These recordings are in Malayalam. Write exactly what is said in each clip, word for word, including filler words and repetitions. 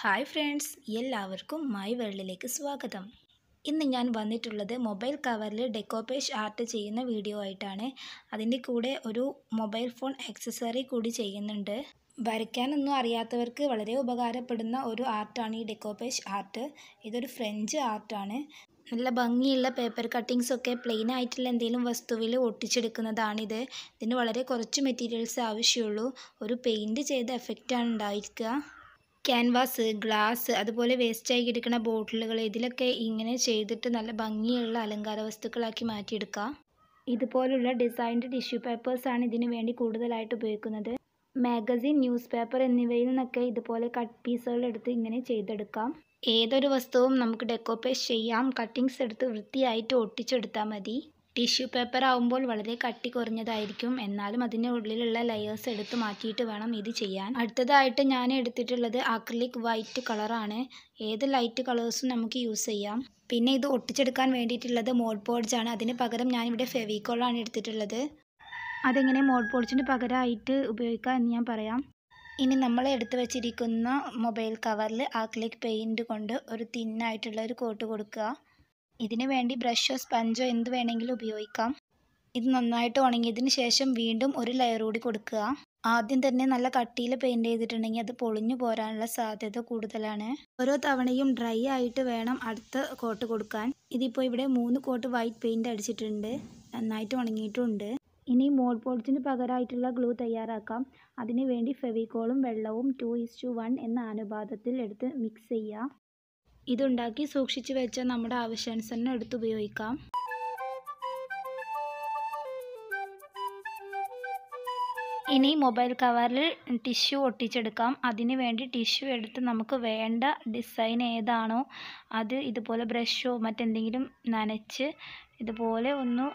Hi friends, എല്ലാവർക്കും my worldലേക്ക് സ്വാഗതം. ഇന്ന് ഞാൻ വന്നിട്ടുള്ളത് മൊബൈൽ കവറിൽ ഡെക്കോപേജ് ആർട്ട് ചെയ്യുന്ന വീഡിയോ ആയിട്ടാണ്. അതിന്റെ കൂടെ ഒരു മൊബൈൽ ഫോൺ ആക്സസറി കൂടി ചെയ്യുന്നുണ്ട്. വരയ്ക്കാനൊന്നും അറിയാത്തവർക്ക് വളരെ ഉപകാരപ്പെടുന്ന ഒരു ആർട്ടാണ് ഈ ഡെക്കോപേജ് ആർട്ട്. ഇതൊരു ഫ്രഞ്ച് ആർട്ടാണ്. നല്ല ഭംഗിയുള്ള പേപ്പർ കട്ടിംഗ്സ് ഒക്കെ പ്ലെയിൻ ആയിട്ടുള്ള എന്തെങ്കിലും വസ്തുവിൽ ഒട്ടിച്ചെടുക്കുന്നതാണ് ഇത്. ഇതിന് വളരെ കുറച്ച് മെറ്റീരിയൽസ് ആവശ്യമുള്ളൂ. ഒരു പെയിന്റ് ചെയ്ത എഫക്റ്റ് ആണ് ഉണ്ടായിരിക്കുക. Canvas, glass, അതുപോലെ വേസ്റ്റ് ആയി കിടക്കുന്ന ബോട്ടിലുകൾ ഇതിലൊക്കെ ഇങ്ങനെ ചെയ്തിട്ട് നല്ല ഭംഗിയുള്ള അലങ്കാര വസ്തുക്കളാക്കി മാറ്റിയെടുക്കാം. ഇതുപോലുള്ള ഡിസൈൻഡ് ടിഷ്യൂ പേപ്പേഴ്സ് ആണ് ഇതിനു വേണ്ടി കൂടുതലായിട്ട് ഉപയോഗിക്കുന്നത്. മാഗസിൻ, ന്യൂസ് പേപ്പർ എന്നിവയിൽ നിന്നൊക്കെ ഇതുപോലെ കട്ട് പീസുകൾ എടുത്ത് ഇങ്ങനെ ചെയ്തെടുക്കാം. ഏതൊരു വസ്തുവും നമുക്ക് ഡെക്കോപേജ് ചെയ്യാം. കട്ടിങ്സ് എടുത്ത് വൃത്തിയായിട്ട് ഒട്ടിച്ചെടുത്താൽ മതി. ടിഷ്യൂ പേപ്പർ ആവുമ്പോൾ വളരെ കട്ടി കുറഞ്ഞതായിരിക്കും, എന്നാലും അതിൻ്റെ ഉള്ളിലുള്ള ലെയേഴ്സ് എടുത്ത് മാറ്റിയിട്ട് വേണം ഇത് ചെയ്യാൻ. അടുത്തതായിട്ട് ഞാൻ എടുത്തിട്ടുള്ളത് അക്രിലിക് വൈറ്റ് കളറാണ്. ഏത് ലൈറ്റ് കളേഴ്സും നമുക്ക് യൂസ് ചെയ്യാം. പിന്നെ ഇത് ഒട്ടിച്ചെടുക്കാൻ വേണ്ടിയിട്ടുള്ളത് മോഡ് ബോർഡ്സാണ്. അതിന് പകരം ഞാനിവിടെ ഫെവിക്കോളാണ് എടുത്തിട്ടുള്ളത്. അതെങ്ങനെ മോഡ് ബോർഡ്സിന് പകരമായിട്ട് ഉപയോഗിക്കുക എന്ന് ഞാൻ പറയാം. ഇനി നമ്മൾ എടുത്തു വച്ചിരിക്കുന്ന മൊബൈൽ കവറിൽ അക്രിലിക് പെയിൻറ് കൊണ്ട് ഒരു തിന്നായിട്ടുള്ള ഒരു കോട്ട് കൊടുക്കുക. ഇതിനു വേണ്ടി ബ്രഷോ സ്പഞ്ചോ എന്ത് വേണമെങ്കിലും ഉപയോഗിക്കാം. ഇത് നന്നായിട്ട് ഉണങ്ങിയതിന് ശേഷം വീണ്ടും ഒരു ലെയർ കൂടി കൊടുക്കുക. ആദ്യം തന്നെ നല്ല കട്ടിയിൽ പെയിൻറ് ചെയ്തിട്ടുണ്ടെങ്കിൽ അത് പൊളിഞ്ഞു പോരാനുള്ള സാധ്യത കൂടുതലാണ്. ഓരോ തവണയും ഡ്രൈ ആയിട്ട് വേണം അടുത്ത കോട്ട് കൊടുക്കാൻ. ഇതിപ്പോൾ ഇവിടെ മൂന്ന് കോട്ട് വൈറ്റ് പെയിൻറ് അടിച്ചിട്ടുണ്ട്, നന്നായിട്ട് ഉണങ്ങിയിട്ടുണ്ട്. ഇനി മോഡ് ബോർഡ്സിന് പകരമായിട്ടുള്ള ഗ്ലൂ തയ്യാറാക്കാം. അതിനു വേണ്ടി ഫെവിക്കോളും വെള്ളവും ടു ഇസ്റ്റു വൺ എന്ന അനുപാതത്തിൽ എടുത്ത് മിക്സ് ചെയ്യുക. ഇതുണ്ടാക്കി സൂക്ഷിച്ചു വെച്ച നമ്മുടെ ആവശ്യാനുസരണം എടുത്ത് ഉപയോഗിക്കാം. ഇനി മൊബൈൽ കവറിൽ ടിഷ്യൂ ഒട്ടിച്ചെടുക്കാം. അതിന് വേണ്ടി ടിഷ്യൂ എടുത്ത് നമുക്ക് വേണ്ട ഡിസൈൻ ഏതാണോ അത് ഇതുപോലെ ബ്രഷോ മറ്റെന്തെങ്കിലും നനച്ച് ഇതുപോലെ ഒന്ന്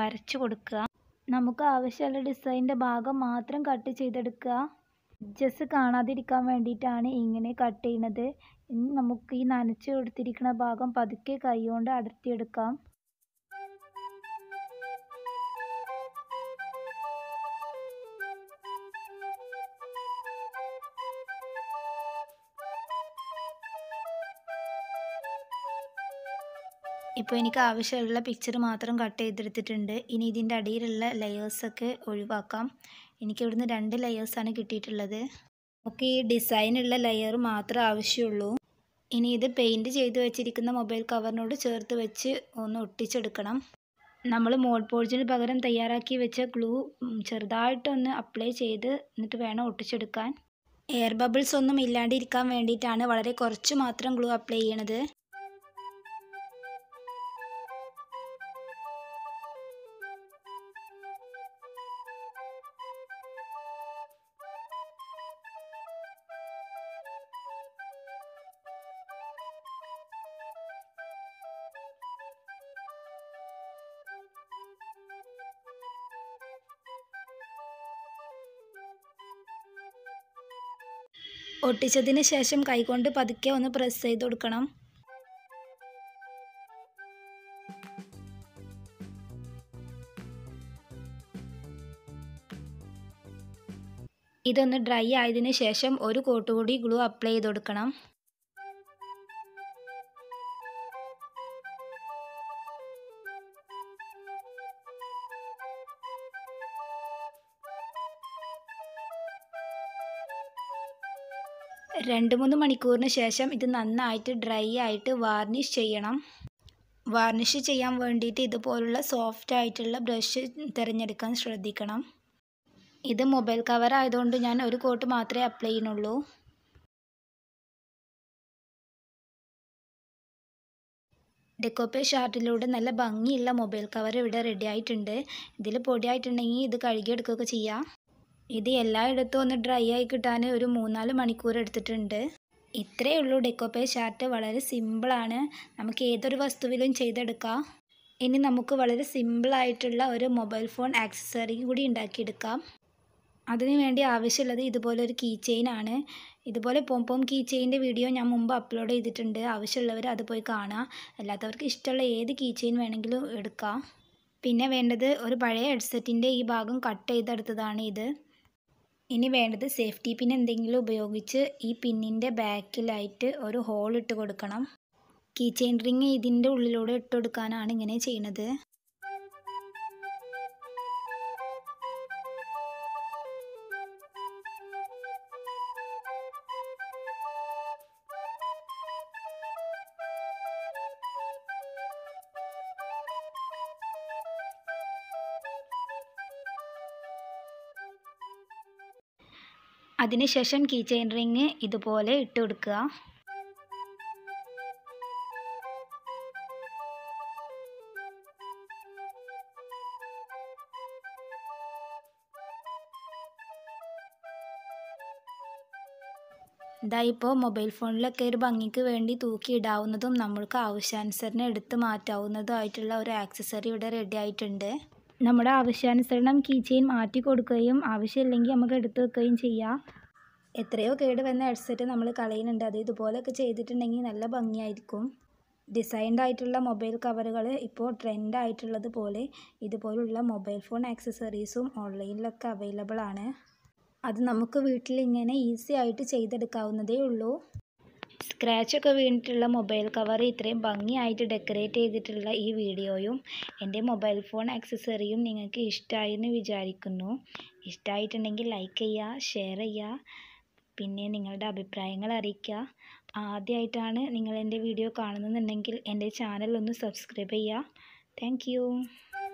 വരച്ചു കൊടുക്കുക. നമുക്ക് ആവശ്യമുള്ള ഡിസൈൻ്റെ ഭാഗം മാത്രം കട്ട് ചെയ്തെടുക്കുക. ജസ്റ്റ് കാണാതിരിക്കാൻ വേണ്ടിയിട്ടാണ് ഇങ്ങനെ കട്ട് ചെയ്യുന്നത്. ഇനി നമുക്ക് ഈ നനച്ച് കൊടുത്തിരിക്കുന്ന ഭാഗം പതുക്കെ കൈകൊണ്ട് അടർത്തിയെടുക്കാം. ഇപ്പോൾ എനിക്ക് ആവശ്യമുള്ള പിക്ചർ മാത്രം കട്ട് ചെയ്തെടുത്തിട്ടുണ്ട്. ഇനി ഇതിൻ്റെ അടിയിലുള്ള ലെയേഴ്സൊക്കെ ഒഴിവാക്കാം. എനിക്കിവിടുന്ന് രണ്ട് ലെയേഴ്സാണ് കിട്ടിയിട്ടുള്ളത്. നമുക്ക് ഈ ഡിസൈനുള്ള ലെയർ മാത്രമേ ആവശ്യമുള്ളൂ. ഇനി ഇത് പെയിൻറ് ചെയ്ത് വെച്ചിരിക്കുന്ന മൊബൈൽ കവറിനോട് ചേർത്ത് വെച്ച് ഒന്ന് ഒട്ടിച്ചെടുക്കണം. നമ്മൾ മോഡ് ബോർഡ്സിന് പകരം തയ്യാറാക്കി വെച്ച ഗ്ലൂ ചെറുതായിട്ടൊന്ന് അപ്ലൈ ചെയ്ത് എന്നിട്ട് വേണം ഒട്ടിച്ചെടുക്കാൻ. എയർ ബബിൾസ് ഒന്നും ഇല്ലാണ്ടിരിക്കാൻ വേണ്ടിയിട്ടാണ് വളരെ കുറച്ച് മാത്രം ഗ്ലൂ അപ്ലൈ ചെയ്യണത്. ഒട്ടിച്ചതിന് ശേഷം കൈകൊണ്ട് പതുക്കെ ഒന്ന് പ്രസ് ചെയ്ത് കൊടുക്കണം. ഇതൊന്ന് ഡ്രൈ ആയതിനു ശേഷം ഒരു കോട്ട് കൂടി ഗ്ലൂ അപ്ലൈ ചെയ്ത് കൊടുക്കണം. രണ്ട് മൂന്ന് മണിക്കൂറിന് ശേഷം ഇത് നന്നായിട്ട് ഡ്രൈ ആയിട്ട് വാർണിഷ് ചെയ്യണം. വാർണിഷ് ചെയ്യാൻ വേണ്ടിയിട്ട് ഇതുപോലുള്ള സോഫ്റ്റ് ആയിട്ടുള്ള ബ്രഷ് തിരഞ്ഞെടുക്കാൻ ശ്രദ്ധിക്കണം. ഇത് മൊബൈൽ കവർ ആയതുകൊണ്ട് ഞാൻ ഒരു കോട്ട് മാത്രമേ അപ്ലൈ ചെയ്യുന്നുള്ളൂ. ഡെക്കോപ്പേജ് ആർട്ടിലൂടെ നല്ല ഭംഗിയുള്ള മൊബൈൽ കവർ ഇവിടെ റെഡി ആയിട്ടുണ്ട്. ഇതിൽ പൊടിയായിട്ടുണ്ടെങ്കിൽ ഇത് കഴുകിയെടുക്കുകയൊക്കെ ചെയ്യാം. ഇത് എല്ലായിടത്തും ഒന്ന് ഡ്രൈ ആയി കിട്ടാൻ ഒരു മൂന്നാല് മണിക്കൂർ എടുത്തിട്ടുണ്ട്. ഇത്രയേ ഉള്ളൂ ഡെക്കോപേജ് ആർട്ട്. വളരെ സിമ്പിളാണ്, നമുക്ക് ഏതൊരു വസ്തുവിലും ചെയ്തെടുക്കാം. ഇനി നമുക്ക് വളരെ സിമ്പിളായിട്ടുള്ള ഒരു മൊബൈൽ ഫോൺ ആക്സസറി കൂടി ഉണ്ടാക്കിയെടുക്കാം. അതിനുവേണ്ടി ആവശ്യമുള്ളത് ഇതുപോലെ ഒരു കീ ചെയിൻ ആണ്. ഇതുപോലെ പോംപോം കീ ചെയിൻ്റെ വീഡിയോ ഞാൻ മുമ്പ് അപ്ലോഡ് ചെയ്തിട്ടുണ്ട്. ആവശ്യമുള്ളവർ അത് പോയി കാണാം. അല്ലാത്തവർക്ക് ഇഷ്ടമുള്ള ഏത് കീ ചെയിൻ വേണമെങ്കിലും എടുക്കാം. പിന്നെ വേണ്ടത് ഒരു പഴയ ഹെഡ്സെറ്റിൻ്റെ ഈ ഭാഗം കട്ട് ചെയ്തെടുത്തതാണ് ഇത്. ഇനി വേണ്ടത് സേഫ്റ്റി പിൻ എന്തെങ്കിലും ഉപയോഗിച്ച് ഈ പിന്നിന്റെ ബാക്കിലായിട്ട് ഒരു ഹോൾ ഇട്ട് കൊടുക്കണം കീ ചെയിൻ റിംഗ് ഇതിന്റെ ഉള്ളിലൂടെ ഇട്ട് കൊടുക്കാനാണ് ഇങ്ങനെ ചെയ്യുന്നത് അതിനുശേഷം കീ ചെയിൻ റിംഗ് ഇതുപോലെ ഇട്ടു കൊടുക്കുക ദാ ഇപ്പോൾ മൊബൈൽ ഫോണിലൊക്കെ ഒരു ഭംഗിക്ക് വേണ്ടി തൂക്കി ഇടാവുന്നതും നമ്മൾക്ക് ആവശ്യാനുസരണം എടുത്തു മാറ്റാവുന്നതുമായിട്ടുള്ള ഒരു ആക്സസറി ഇവിടെ റെഡി ആയിട്ടുണ്ട് നമ്മുടെ ആവശ്യാനുസരണം കീ ചെയിൻ മാറ്റി കൊടുക്കുകയും ആവശ്യമില്ലെങ്കിൽ നമുക്ക് എടുത്തു വെക്കുകയും ചെയ്യാം എത്രയോ കേട് വന്ന ഹെഡ്സെറ്റ് നമ്മൾ കളയുന്നുണ്ട് അത് ഇതുപോലെയൊക്കെ ചെയ്തിട്ടുണ്ടെങ്കിൽ നല്ല ഭംഗിയായിരിക്കും ഡിസൈൻഡ് ആയിട്ടുള്ള മൊബൈൽ കവറുകൾ ഇപ്പോൾ ട്രെൻഡ് ആയിട്ടുള്ളത് പോലെ ഇതുപോലുള്ള മൊബൈൽ ഫോൺ ആക്സസറീസും ഓൺലൈനിലൊക്കെ അവൈലബിൾ ആണ് അത് നമുക്ക് വീട്ടിൽ ഇങ്ങനെ ഈസി ആയിട്ട് ചെയ്തെടുക്കാവുന്നതേ ഉള്ളൂ സ്ക്രാച്ചൊക്കെ വീണിട്ടുള്ള മൊബൈൽ കവർ ഇത്രയും ഭംഗിയായിട്ട് ഡെക്കറേറ്റ് ചെയ്തിട്ടുള്ള ഈ വീഡിയോയും എൻ്റെ മൊബൈൽ ഫോൺ ആക്സസറിയും നിങ്ങൾക്ക് ഇഷ്ടമായെന്ന് വിചാരിക്കുന്നു ഇഷ്ടമായിട്ടുണ്ടെങ്കിൽ ലൈക്ക് ചെയ്യുക ഷെയർ ചെയ്യുക പിന്നെ നിങ്ങളുടെ അഭിപ്രായങ്ങൾ അറിയിക്കുക ആദ്യമായിട്ടാണ് നിങ്ങൾ എൻ്റെ വീഡിയോ കാണുന്നുണ്ടെങ്കിൽ എൻ്റെ ചാനൽ ഒന്ന് സബ്സ്ക്രൈബ് ചെയ്യുക താങ്ക് യു